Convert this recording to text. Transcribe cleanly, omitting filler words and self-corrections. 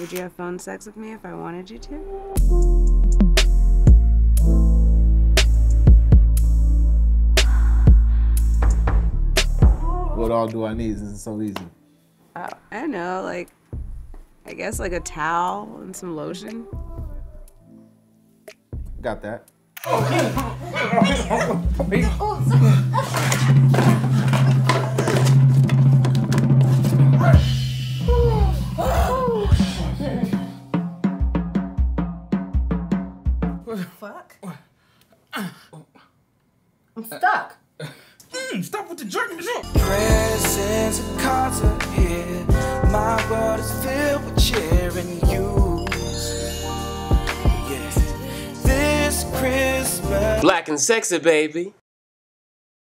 Would you have phone sex with me if I wanted you to? What all do I need? This is so easy. Oh, I don't know, like, I guess like a towel and some lotion. Got that. Fuck. I'm stuck. Stop with the jerking. Presents and cards are here. My world is filled with cheer and yous. Yes. This Christmas. Black and sexy, baby.